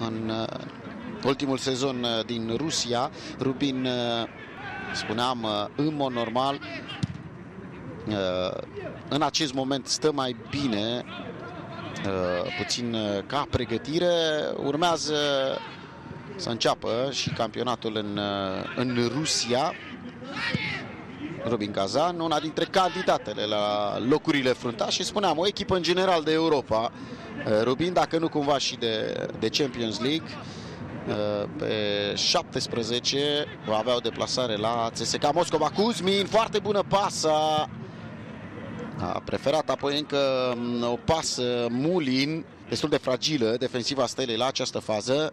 în ultimul sezon din Rusia. Rubin, spuneam, în mod normal, în acest moment stă mai bine, puțin ca pregătire. Urmează să înceapă și campionatul în Rusia. Rubin Kazan, una dintre candidatele la locurile fruntașe, spuneam, o echipă în general de Europa, Rubin, dacă nu cumva și de Champions League. Pe 17 va avea o deplasare la CSKA Moskova. Kuzmin, foarte bună pasă. A preferat apoi încă o pasă Mulin, destul de fragilă defensiva Stelei la această fază.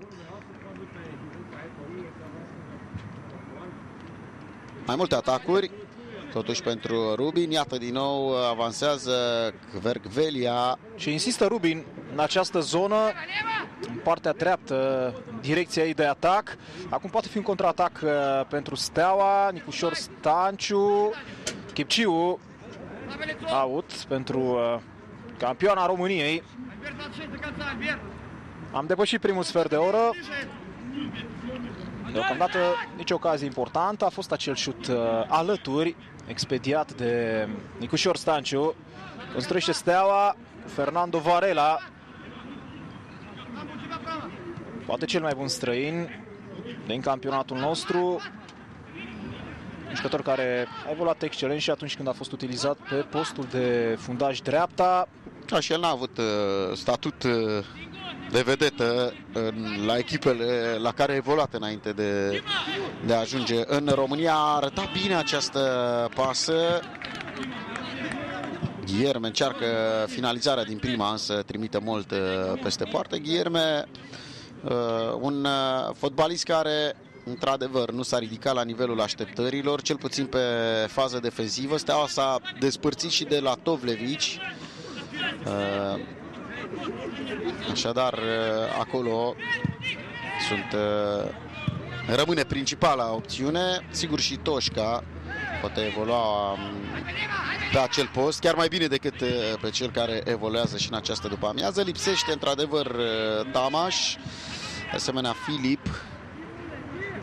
Mai multe atacuri totuși pentru Rubin. Iată, din nou avansează Kverkvelia. Și insistă Rubin în această zonă, în partea dreaptă, direcția ei de atac. Acum poate fi un contraatac pentru Steaua. Nicușor Stanciu, Chipciu, out pentru campioana României. Am depășit primul sfert de oră. Deocamdată nicio ocazie importantă. A fost acel șut alături, expediat de Nicușor Stanciu. Construiește Steaua. Fernando Varela, poate cel mai bun străin din campionatul nostru, un jucător care a evoluat excelent și atunci când a fost utilizat pe postul de fundaș dreapta. Și el n-a avut statut de vedetă la echipele la care a evoluat înainte de a ajunge în România. A arătat bine această pasă. Gherme încearcă finalizarea din prima, însă trimite mult peste poartă. Gherme, un fotbalist care, într-adevăr, nu s-a ridicat la nivelul așteptărilor, cel puțin pe fază defensivă. Steaua s-a despărțit și de la Tovlevici. Așadar, acolo rămâne principala opțiune. Sigur, și Toșca poate evolua pe acel post, chiar mai bine decât pe cel care evoluează și în această după-amiază. Lipsește, într-adevăr, Tamaș, de asemenea Filip,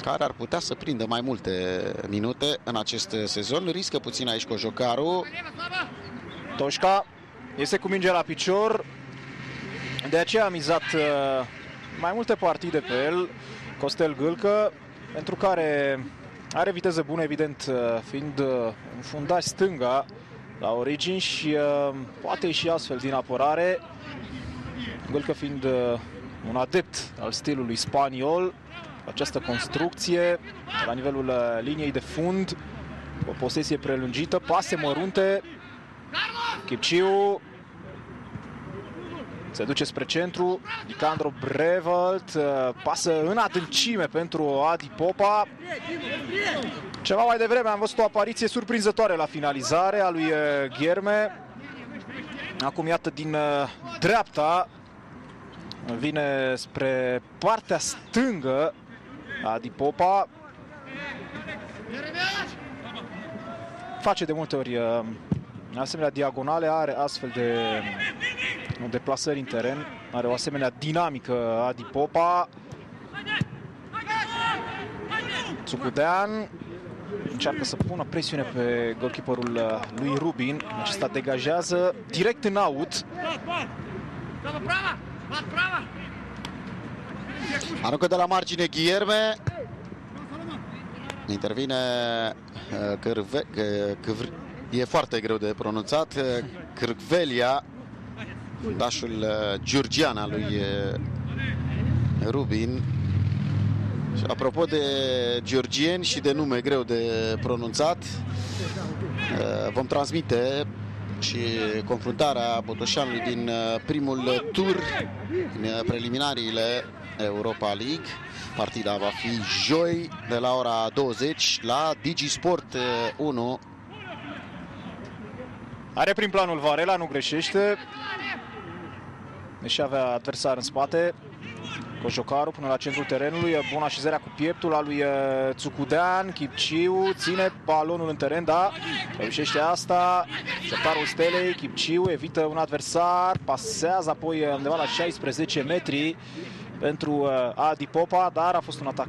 care ar putea să prindă mai multe minute în acest sezon. Riscă puțin aici Cojocaru. Toșca iese cu mingea la picior, de aceea a mizat mai multe partide pe el Costel Gâlcă, pentru care are viteză bună, evident, fiind un fundaș stânga la origini și poate ieși astfel din apărare. Gâlcă fiind un adept al stilului spaniol, această construcție la nivelul liniei de fund, o posesie prelungită, pase mărunte. Chipciu se duce spre centru. Dicandro Brevelt, pasă în adâncime pentru Adi Popa. Ceva mai devreme am văzut o apariție surprinzătoare la finalizare a lui Gherme. Acum, iată, din dreapta vine spre partea stângă Adi Popa. Face de multe ori asemenea diagonale, are astfel de deplasări în teren, are o asemenea dinamică Adi Popa. Zucudean încearcă să pună presiune pe goalkeeperul lui Rubin. Acesta degajează direct în out. Aruncă de la margine Gherme. Intervine e foarte greu de pronunțat, Kverkvelia, dașul georgian al lui Rubin. Și apropo de georgieni și de nume greu de pronunțat, vom transmite și confruntarea botoșanului din primul tur, în preliminariile Europa League. Partida va fi joi de la ora 20 la DigiSport 1. Are prin planul Varela, nu greșește, deși avea adversar în spate. Cojocaru până la centrul terenului, bună așezarea cu pieptul a lui Zucudean. Chipciu ține balonul în teren, da, reușește asta. Șeptarul Stelei, Chipciu evită un adversar, pasează apoi undeva la 16 metri. pentru Adi Popa, dar a fost un atac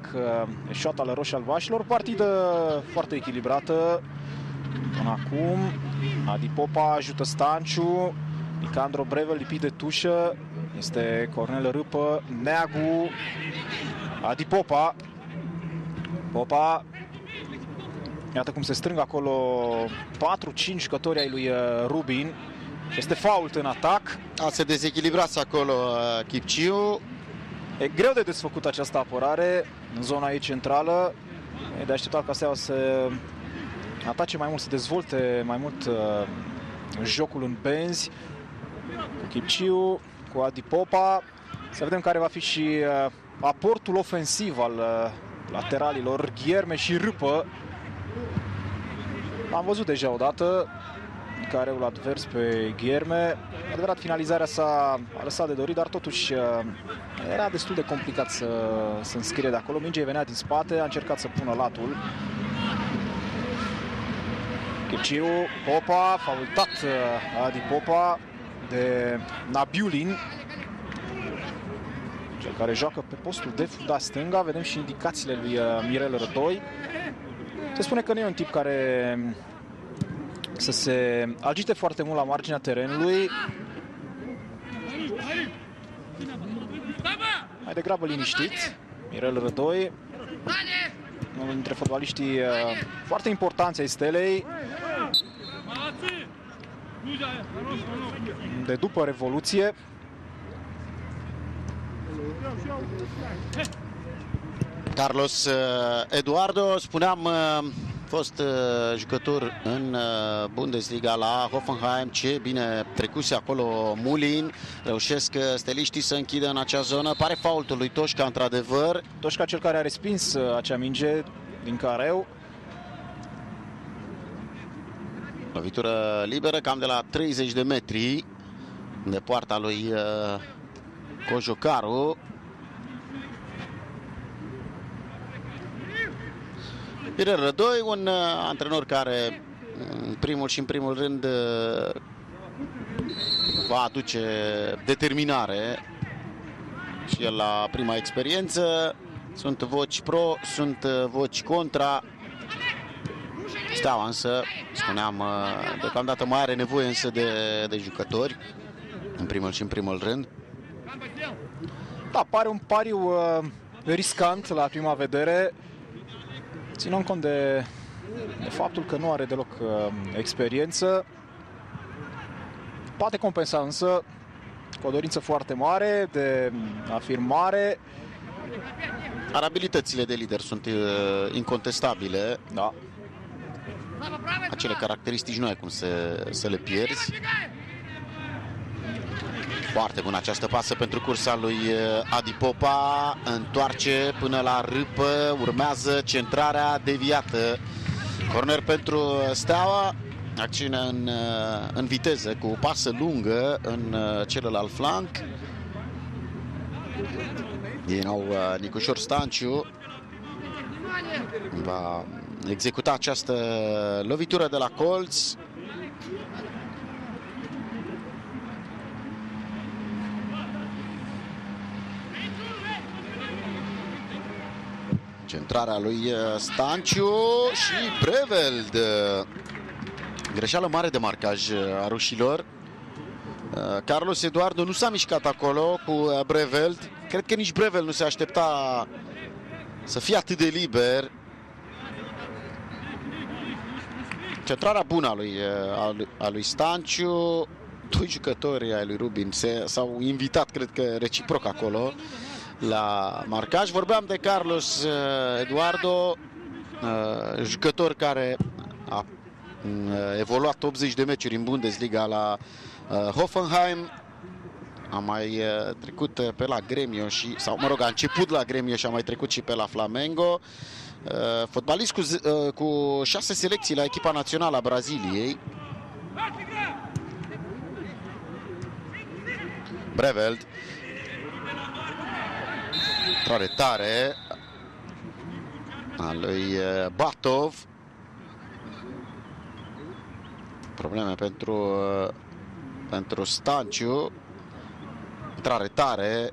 eșuat al roșii-albașilor. Partidă foarte echilibrată. Până acum Adi Popa ajută Stanciu, Dicandro Brevelt lipit de tușă, este Cornel Râpă, Neagu, Adi Popa. Popa, iată cum se strâng acolo 4-5 jucători ai lui Rubin. Este fault în atac. A se dezechilibrat acolo Chipciu. E greu de desfăcut această apărare în zona ei centrală. E de așteptat ca Steaua să atace mai mult, să dezvolte mai mult jocul în benzi. Cu Chipciu, cu Adi Popa. Să vedem care va fi și aportul ofensiv al lateralilor Gherme și Râpă. Am văzut deja odată careul advers pe Gherme. Adevărat, finalizarea s-a lăsat de dorit, dar totuși era destul de complicat să înscrie de acolo. Mingea venea din spate, a încercat să pună latul. Chipciu, Popa, faultat Adi Popa de Nabiullin, cel care joacă pe postul de fundaș stânga. Vedem și indicațiile lui Mirel Rădoi. Se spune că nu e un tip care să se agite foarte mult la marginea terenului. Mai degrabă liniștit, Mirel Rădoi, unul dintre fotbaliștii foarte importanți ai Stelei de după Revoluție. Carlos Eduardo, spuneam, fost jucător în Bundesliga la Hoffenheim. Ce bine trecuse acolo Mulin. Reușesc steliștii să închidă în acea zonă. Pare faultul lui Toșca, într-adevăr. Toșca, cel care a respins acea minge din careu. Lovitură liberă, cam de la 30 de metri, de poarta lui Cojocaru. Mirel Rădoi, un antrenor care în primul și în primul rând va aduce determinare și el la prima experiență. Sunt voci pro, sunt voci contra. Steaua însă, spuneam, deocamdată mai are nevoie însă de jucători în primul și în primul rând. Da, pare un pariu riscant la prima vedere. Ținând cont de faptul că nu are deloc experiență, poate compensa însă cu o dorință foarte mare de afirmare. Abilitățile de lider sunt incontestabile. Da. Acele caracteristici nu ai cum să le pierzi. Foarte bună această pasă pentru cursa lui Adi Popa. Întoarce până la Râpă. Urmează centrarea deviată. Corner pentru Steaua. Acțiune în viteză, cu o pasă lungă în celălalt flanc. Din nou Nicușor Stanciu va executa această lovitură de la colț. Centrarea lui Stanciu și Brevelt. Greșeală mare de marcaj a rușilor. Carlos Eduardo nu s-a mișcat acolo cu Brevelt. Cred că nici Brevelt nu se aștepta să fie atât de liber. Centrarea bună a lui Stanciu. Doi jucători ai lui Rubin s-au invitat, cred că reciproc acolo, la marcaj. Vorbeam de Carlos Eduardo, jucător care a evoluat 80 de meciuri în Bundesliga la Hoffenheim. A mai trecut pe la Gremio și, sau mă rog, a început la Gremio și a mai trecut și pe la Flamengo. Fotbalist cu 6 selecții la echipa națională a Braziliei. Brevelt. Intrare tare a lui Batov. Probleme pentru Stanciu. Intrare tare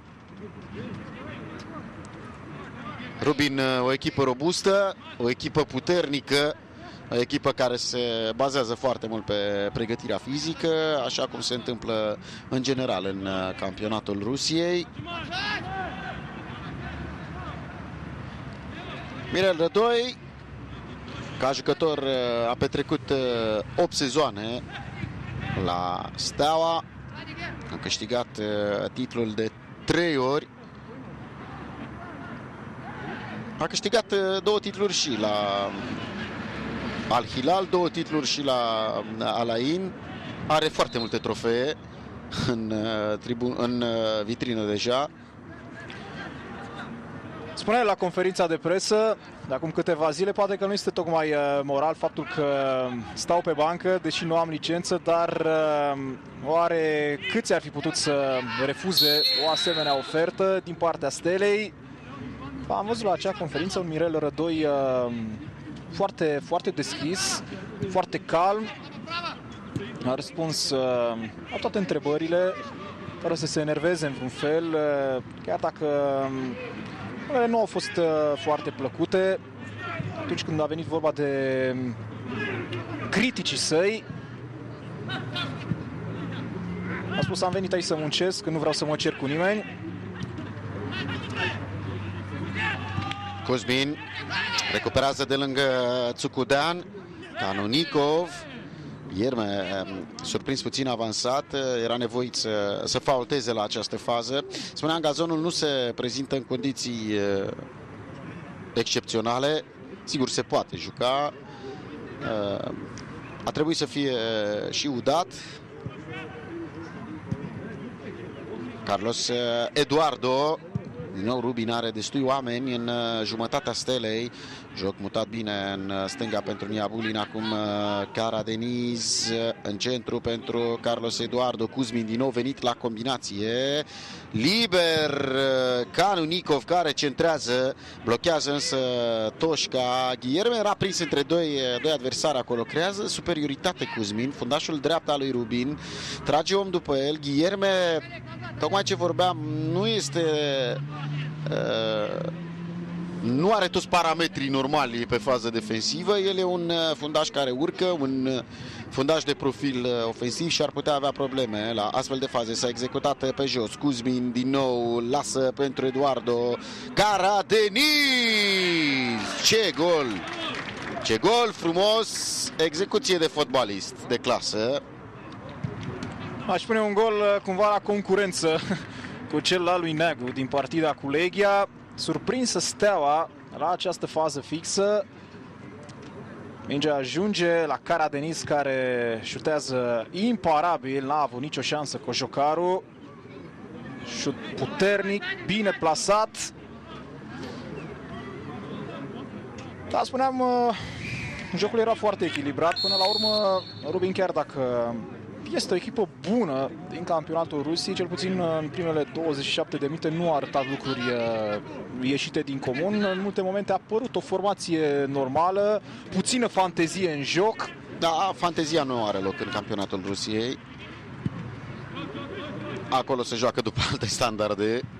Rubin, o echipă robustă, o echipă puternică, o echipă care se bazează foarte mult pe pregătirea fizică, așa cum se întâmplă în general în campionatul Rusiei. Mirel Rădoi, ca jucător, a petrecut 8 sezoane la Steaua, a câștigat titlul de 3 ori, a câștigat 2 titluri și la Al Hilal, 2 titluri și la Al Ain, are foarte multe trofee în vitrină deja. Spunea la conferința de presă de acum câteva zile, poate că nu este tocmai moral faptul că stau pe bancă, deși nu am licență, dar oare câți ar fi putut să refuze o asemenea ofertă din partea Stelei? Am văzut la acea conferință un Mirel Rădoi foarte deschis, foarte calm. A răspuns la toate întrebările, fără să se enerveze în vreun fel, chiar dacă ele nu au fost foarte plăcute atunci când a venit vorba de criticii săi. A spus: am venit aici să muncesc, că nu vreau să mă cer cu nimeni. Kuzmin recuperează de lângă Zucudean, Kanunikov. Gherme, surprins puțin avansat, era nevoit să faulteze la această fază. Spuneam, gazonul nu se prezintă în condiții excepționale. Sigur, se poate juca. A trebuit să fie și udat. Carlos Eduardo. Din nou Rubin are destui oameni în jumătatea stelei. Joc mutat bine în stânga pentru Nabiullin. Acum Karadeniz în centru pentru Carlos Eduardo. Kuzmin din nou venit la combinație. Liber Kanunikov, care centrează. Blochează însă Toșca. Gherme era prins între doi adversari acolo. Creează superioritate Kuzmin, fundașul dreapta lui Rubin. Trage om după el. Gherme, tocmai ce vorbeam, nu este... nu are toți parametrii normali pe fază defensivă. El e un fundaș care urcă, un fundaș de profil ofensiv și ar putea avea probleme la astfel de faze. S-a executat pe jos. Kuzmin din nou lasă pentru Eduardo. Karadeniz! Ce gol! Ce gol frumos! Execuție de fotbalist de clasă. Aș pune un gol cumva la concurență cu cel al lui Neagu din partida cu Leghia. Surprinsă Steaua la această fază fixă. Mingea ajunge la Karadeniz, care șutează imparabil, n-a avut nicio șansă Cojocaru. Șut puternic, bine plasat. Da, spuneam, jocul era foarte echilibrat. Până la urmă, Rubin, chiar dacă este o echipă bună din campionatul Rusiei, cel puțin în primele 27 de minute nu a arătat lucruri ieșite din comun. În multe momente a apărut o formație normală, puțină fantezie în joc. Da, fantezia nu are loc în campionatul Rusiei. Acolo se joacă după alte standarde.